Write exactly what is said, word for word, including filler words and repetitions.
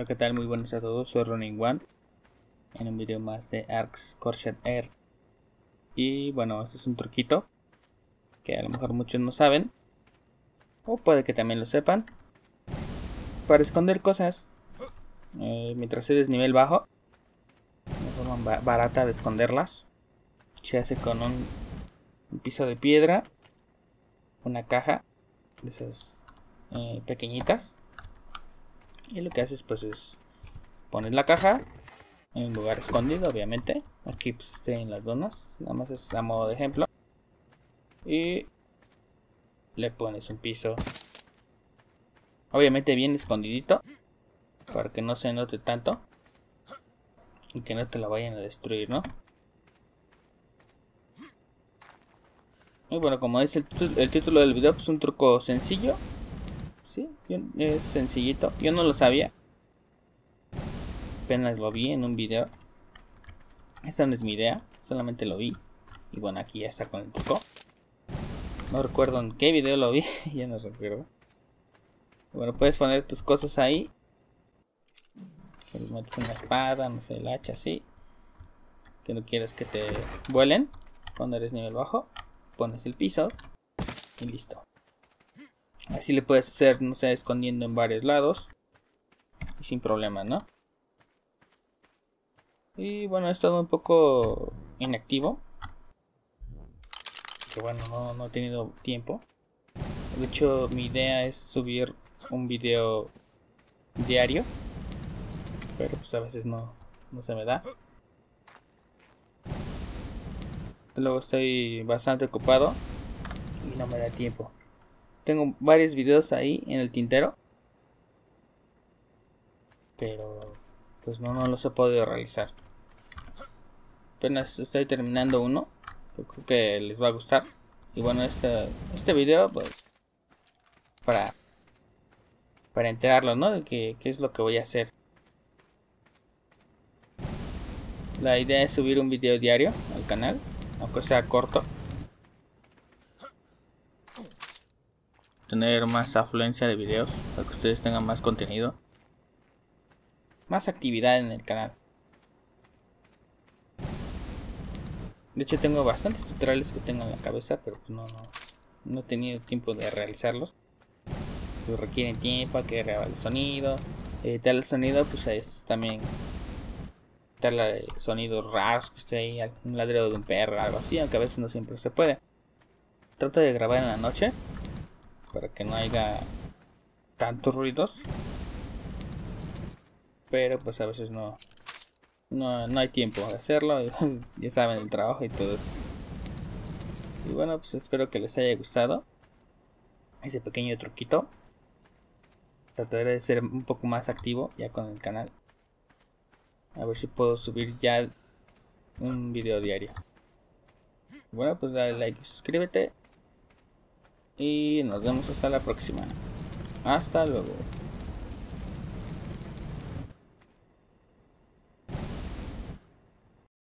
Hola, ¿qué tal? Muy buenas a todos, soy Ronin cero ne en un video más de Arcs Corsair Air. Y bueno, este es un truquito que a lo mejor muchos no saben, o puede que también lo sepan, para esconder cosas. Eh, mientras eres nivel bajo, una forma ba barata de esconderlas se hace con un, un piso de piedra, una caja de esas eh, pequeñitas. Y lo que haces pues es poner la caja en un lugar escondido, obviamente. Aquí pues estoy en las dunas, nada más es a modo de ejemplo. Y le pones un piso, obviamente bien escondidito, para que no se note tanto y que no te la vayan a destruir, ¿no? Y bueno, como dice el, el título del video, pues un truco sencillo. Sí, es sencillito. Yo no lo sabía, apenas lo vi en un video. Esta no es mi idea, solamente lo vi. Y bueno, aquí ya está con el truco. No recuerdo en qué video lo vi. Ya no recuerdo. Bueno, puedes poner tus cosas ahí. Pues metes una espada, no sé, el hacha, así, que no quieres que te vuelen. Cuando eres nivel bajo, pones el piso y listo. Así le puedes hacer, no sé, escondiendo en varios lados y sin problemas, ¿no? Y bueno, he estado un poco inactivo, que bueno, no, no he tenido tiempo. De hecho, mi idea es subir un video diario, pero pues a veces no, no se me da. Luego estoy bastante ocupado y no me da tiempo. Tengo varios videos ahí en el tintero, pero pues no, no los he podido realizar. Apenas estoy terminando uno, pero creo que les va a gustar. Y bueno, este, este video pues para, para enterarlos, ¿no? De qué es lo que voy a hacer. La idea es subir un video diario al canal, aunque sea corto. Tener más afluencia de videos, para que ustedes tengan más contenido, más actividad en el canal. De hecho, tengo bastantes tutoriales que tengo en la cabeza, pero no, no, no he tenido tiempo de realizarlos. Pues requieren tiempo, hay que grabar el sonido, editar el sonido, pues es también editar los sonidos raros que esté ahí, un ladrido de un perro, algo así, aunque a veces no siempre se puede. Trato de grabar en la noche, para que no haya tantos ruidos, pero pues a veces no no, no hay tiempo de hacerlo, y pues ya saben, el trabajo y todo eso. Y bueno, pues espero que les haya gustado ese pequeño truquito. Trataré de ser un poco más activo ya con el canal, a ver si puedo subir ya un video diario. Y bueno, pues dale like y suscríbete. Y nos vemos hasta la próxima. Hasta luego.